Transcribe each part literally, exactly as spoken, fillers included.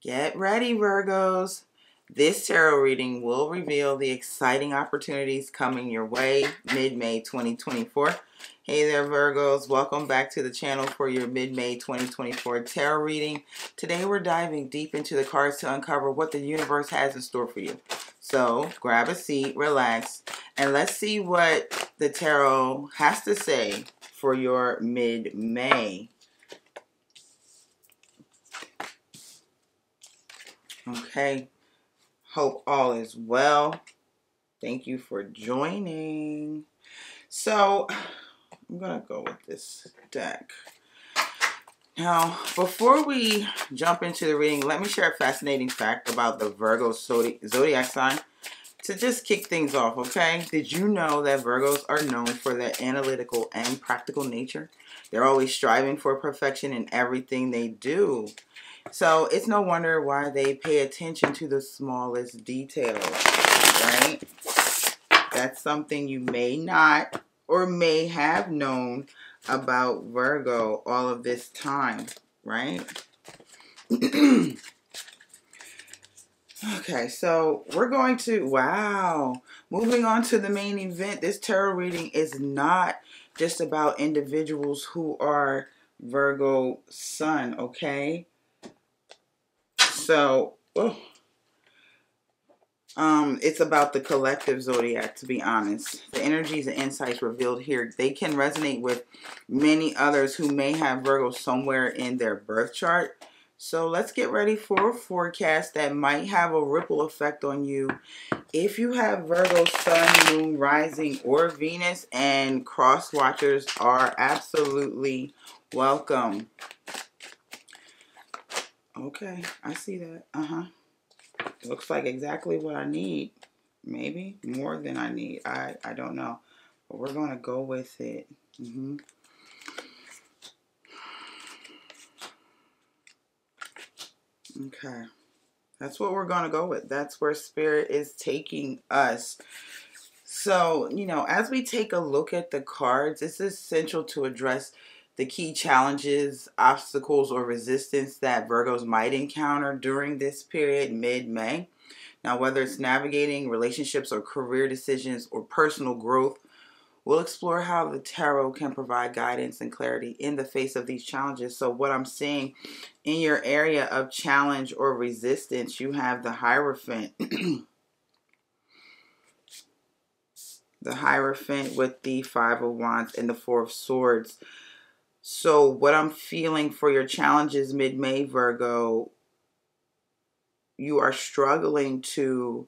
Get ready, Virgos. This tarot reading will reveal the exciting opportunities coming your way mid-May twenty twenty-four. Hey there, Virgos. Welcome back to the channel for your mid-May twenty twenty-four tarot reading. Today we're diving deep into the cards to uncover what the universe has in store for you. So grab a seat, relax, and let's see what the tarot has to say for your mid-May. Okay. Hope all is well. Thank you for joining. So, I'm going to go with this deck. Now, before we jump into the reading, let me share a fascinating fact about the Virgo zodiac sign to just kick things off, okay? Did you know that Virgos are known for their analytical and practical nature? They're always striving for perfection in everything they do. So it's no wonder why they pay attention to the smallest details, right? That's something you may not or may have known about Virgo all of this time, right? Okay, so we're going to, wow, moving on to the main event. This tarot reading is not just about individuals who are Virgo sun, okay? So, oh, um, it's about the collective zodiac, to be honest. The energies and insights revealed here, they can resonate with many others who may have Virgo somewhere in their birth chart. So let's get ready for a forecast that might have a ripple effect on you. If you have Virgo sun, moon, rising, or Venus, and cross watchers are absolutely welcome. Okay, I see that. Uh-huh. Looks like exactly what I need. Maybe more than I need. I, I don't know. But we're going to go with it. Mm-hmm. Okay. That's what we're going to go with. That's where Spirit is taking us. So, you know, as we take a look at the cards, it's essential to address the key challenges, obstacles, or resistance that Virgos might encounter during this period, mid-May. Now, whether it's navigating relationships or career decisions or personal growth, we'll explore how the tarot can provide guidance and clarity in the face of these challenges. So what I'm seeing in your area of challenge or resistance, you have the Hierophant. The Hierophant with the Five of Wands and the Four of Swords. So what I'm feeling for your challenges mid-May, Virgo, you are struggling to,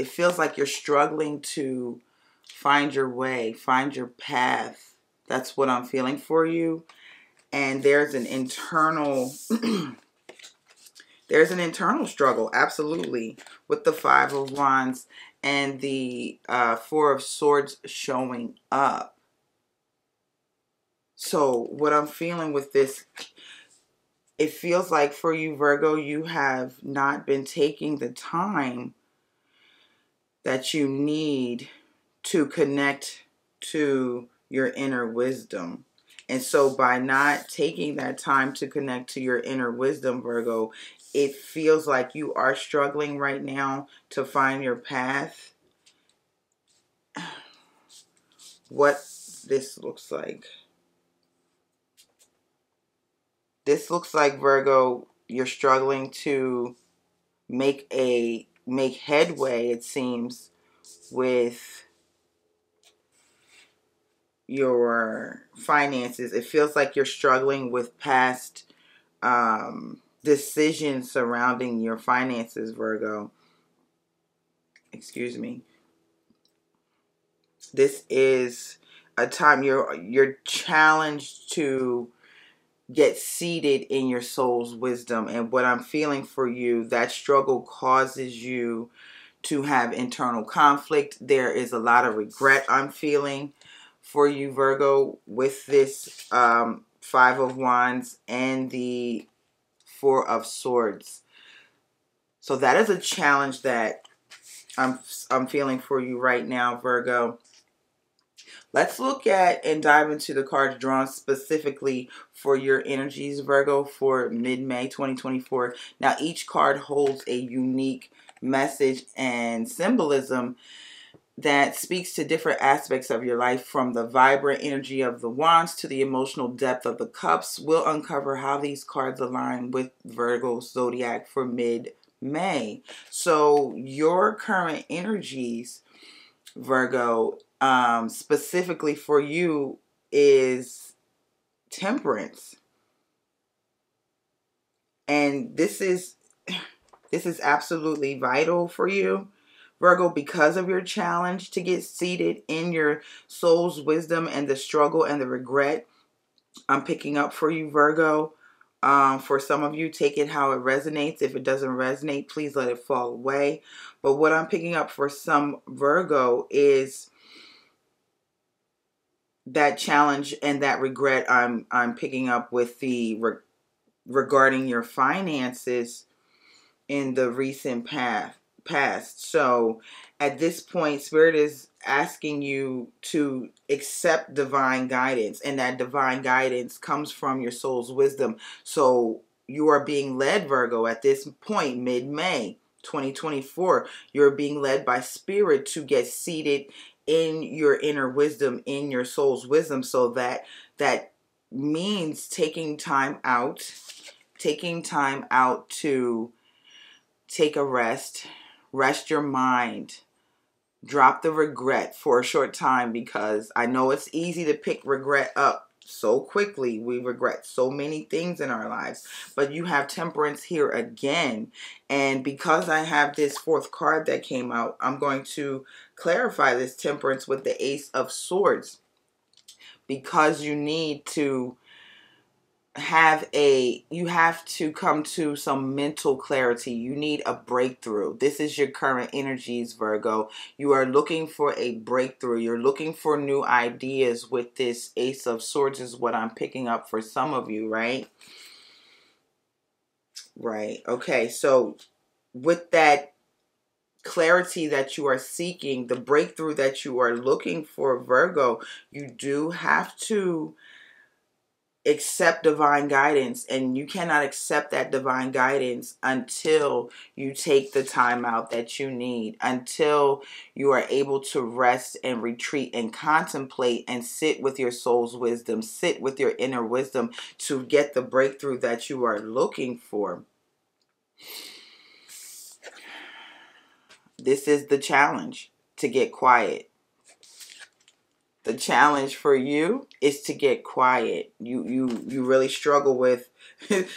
it feels like you're struggling to find your way, find your path. That's what I'm feeling for you. And there's an internal, there's an internal struggle, absolutely, with the Five of Wands and the uh, Four of Swords showing up. So what I'm feeling with this, it feels like for you, Virgo, you have not been taking the time that you need to connect to your inner wisdom. And so by not taking that time to connect to your inner wisdom, Virgo, it feels like you are struggling right now to find your path. What this looks like. This looks like, Virgo, you're struggling to make a make headway, it seems, with your finances. It feels like you're struggling with past um, decisions surrounding your finances, Virgo. Excuse me. This is a time you're you're challenged to get seated in your soul's wisdom. And what I'm feeling for you, that struggle causes you to have internal conflict. There is a lot of regret I'm feeling for you, Virgo, with this um, Five of Wands and the Four of Swords. So that is a challenge that I'm, I'm feeling for you right now, Virgo. Let's look at and dive into the cards drawn specifically for your energies, Virgo, for mid-May twenty twenty-four. Now, each card holds a unique message and symbolism that speaks to different aspects of your life, from the vibrant energy of the wands to the emotional depth of the cups. We'll uncover how these cards align with Virgo's zodiac for mid-May. So your current energies, Virgo, um, specifically for you is temperance. And this is, this is absolutely vital for you, Virgo, because of your challenge to get seated in your soul's wisdom and the struggle and the regret. I'm picking up for you, Virgo. Um, for some of you, take it how it resonates. If it doesn't resonate, please let it fall away. But what I'm picking up for some Virgo is that challenge and that regret. I'm I'm picking up with the re regarding your finances in the recent past. past. So at this point, Spirit is asking you to accept divine guidance, and that divine guidance comes from your soul's wisdom. So you are being led, Virgo, at this point, mid-May twenty twenty-four, you're being led by Spirit to get seated in your inner wisdom, in your soul's wisdom. So that, that means taking time out, taking time out to take a rest, rest your mind, drop the regret for a short time, because I know it's easy to pick regret up so quickly. We regret so many things in our lives, but you have temperance here again. And because I have this fourth card that came out, I'm going to clarify this temperance with the Ace of Swords, because you need to have a, you have to come to some mental clarity. You need a breakthrough. This is your current energies, Virgo. You are looking for a breakthrough. You're looking for new ideas with this Ace of Swords is what I'm picking up for some of you, right? Right. Okay. So with that clarity that you are seeking, the breakthrough that you are looking for, Virgo, you do have to accept divine guidance, and you cannot accept that divine guidance until you take the time out that you need, until you are able to rest and retreat and contemplate and sit with your soul's wisdom, sit with your inner wisdom to get the breakthrough that you are looking for. This is the challenge, to get quiet. The challenge for you is to get quiet. You you you really struggle with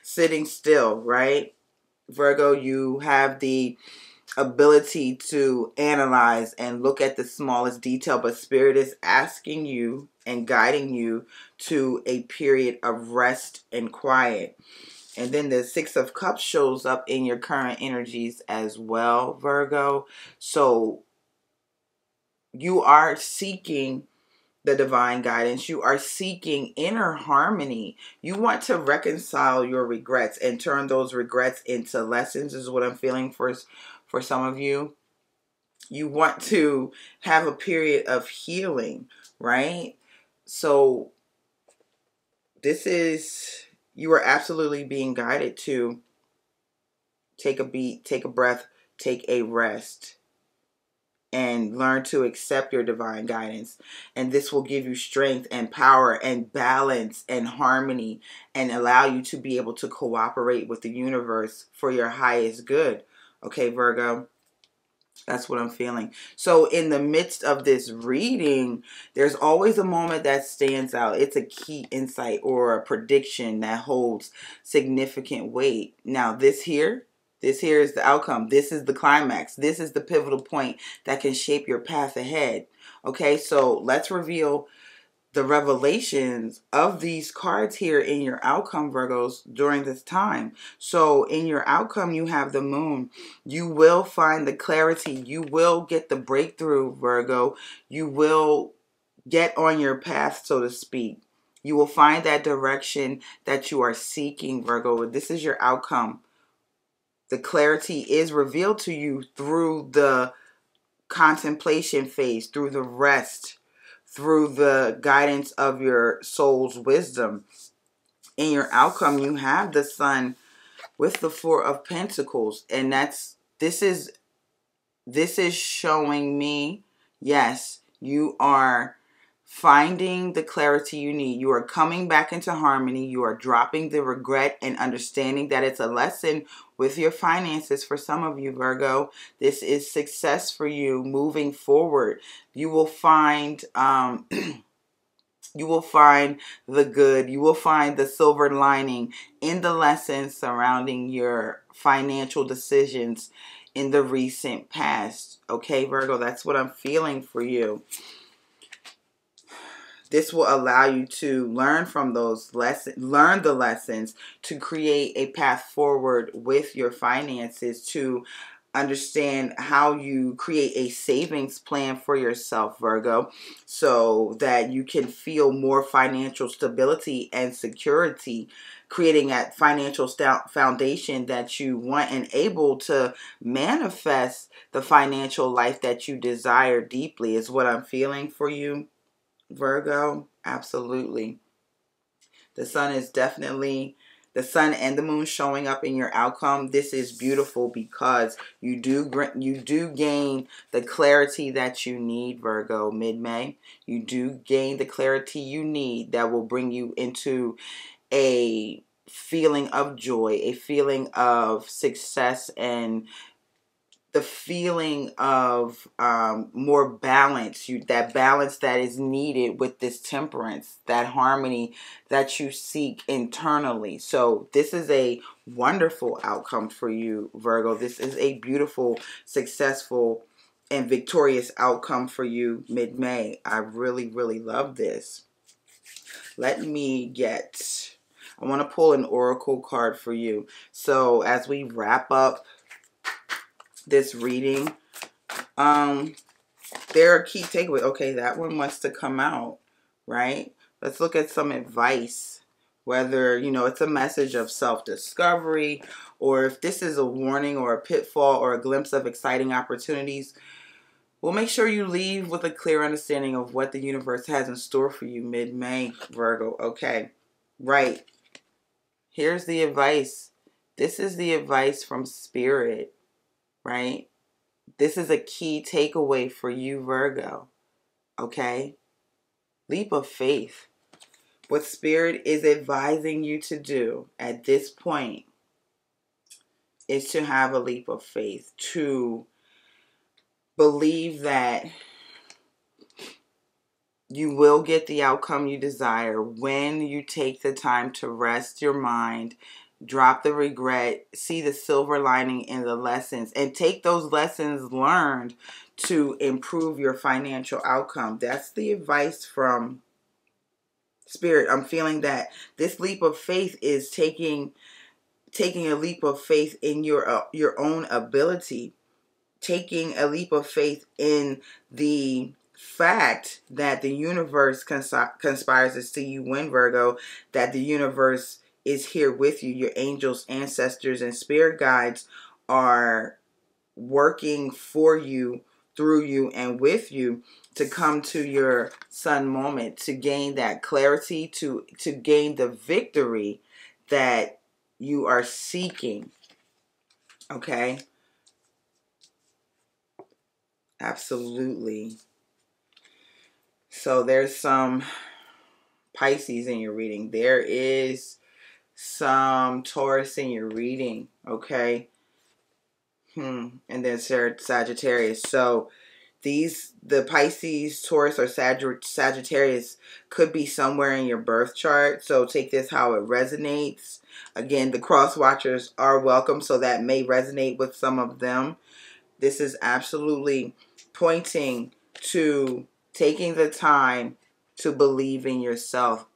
sitting still, right? Virgo, you have the ability to analyze and look at the smallest detail, but Spirit is asking you and guiding you to a period of rest and quiet. And then the Six of Cups shows up in your current energies as well, Virgo. So you are seeking the divine guidance. You are seeking inner harmony. You want to reconcile your regrets and turn those regrets into lessons is what I'm feeling for, for some of you. You want to have a period of healing, right? So this is, you are absolutely being guided to take a beat, take a breath, take a rest, and learn to accept your divine guidance. And this will give you strength and power and balance and harmony, and allow you to be able to cooperate with the universe for your highest good. Okay, Virgo, that's what I'm feeling. So in the midst of this reading, there's always a moment that stands out. It's a key insight or a prediction that holds significant weight. Now this here, This here is the outcome. This is the climax. This is the pivotal point that can shape your path ahead. Okay, so let's reveal the revelations of these cards here in your outcome, Virgos, during this time. So in your outcome, you have the moon. You will find the clarity. You will get the breakthrough, Virgo. You will get on your path, so to speak. You will find that direction that you are seeking, Virgo. This is your outcome. The clarity is revealed to you through the contemplation phase, through the rest, through the guidance of your soul's wisdom. In your outcome, you have the Sun with the Four of Pentacles. And that's, this is, this is showing me, yes, you are finding the clarity you need. You are coming back into harmony. You are dropping the regret and understanding that it's a lesson with your finances. For some of you, Virgo, this is success for you moving forward. You will find, um, you will find the good. You will find the silver lining in the lessons surrounding your financial decisions in the recent past. Okay, Virgo, that's what I'm feeling for you. This will allow you to learn from those lessons, learn the lessons to create a path forward with your finances, to understand how you create a savings plan for yourself, Virgo, so that you can feel more financial stability and security, creating that financial foundation that you want and able to manifest the financial life that you desire deeply, is what I'm feeling for you, Virgo. Absolutely. The Sun is definitely, the Sun and the Moon showing up in your outcome. This is beautiful because you do, you do gain the clarity that you need, Virgo, mid-May. You do gain the clarity you need that will bring you into a feeling of joy, a feeling of success, and the feeling of um, more balance, you, that balance that is needed with this temperance, that harmony that you seek internally. So this is a wonderful outcome for you, Virgo. This is a beautiful, successful, and victorious outcome for you mid-May. I really, really love this. Let me get, I want to pull an oracle card for you. So as we wrap up this reading, um there are key takeaways. Okay, that one wants to come out, right? Let's look at some advice, whether, you know, it's a message of self-discovery, or if this is a warning or a pitfall or a glimpse of exciting opportunities. Well, make sure you leave with a clear understanding of what the universe has in store for you mid-May, Virgo. Okay, right, here's the advice. This is the advice from Spirit, right? This is a key takeaway for you, Virgo. Okay? Leap of faith. What Spirit is advising you to do at this point is to have a leap of faith, to believe that you will get the outcome you desire when you take the time to rest your mind, drop the regret, see the silver lining in the lessons, and take those lessons learned to improve your financial outcome. That's the advice from Spirit. I'm feeling that this leap of faith is taking taking a leap of faith in your uh, your own ability, taking a leap of faith in the fact that the universe consp conspires to see you win, Virgo, that the universe is here with you. Your angels, ancestors, and spirit guides are working for you, through you, and with you to come to your sun moment, to gain that clarity, to, to gain the victory that you are seeking. Okay? Absolutely. So there's some Pisces in your reading. There is some Taurus in your reading, okay? Hmm. And then Sagittarius. So these, the Pisces, Taurus, or Sag Sagittarius could be somewhere in your birth chart. So take this how it resonates. Again, the cross watchers are welcome, so that may resonate with some of them. This is absolutely pointing to taking the time to believe in yourself.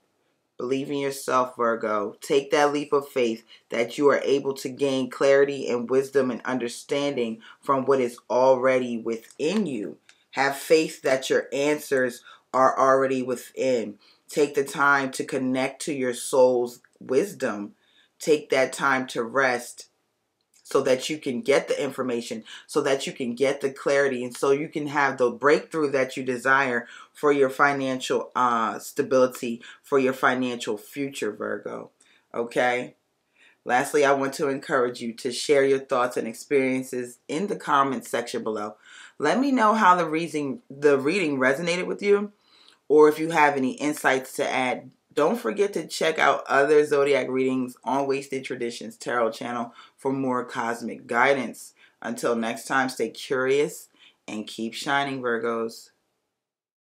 Believe in yourself, Virgo. Take that leap of faith that you are able to gain clarity and wisdom and understanding from what is already within you. Have faith that your answers are already within. Take the time to connect to your soul's wisdom. Take that time to rest so that you can get the information, so that you can get the clarity, and so you can have the breakthrough that you desire for your financial uh, stability, for your financial future, Virgo. Okay? Lastly, I want to encourage you to share your thoughts and experiences in the comments section below. Let me know how the reading, the reading resonated with you, or if you have any insights to add. Don't forget to check out other Zodiac readings on Waisted Traditions Tarot channel for more cosmic guidance. Until next time, stay curious and keep shining, Virgos.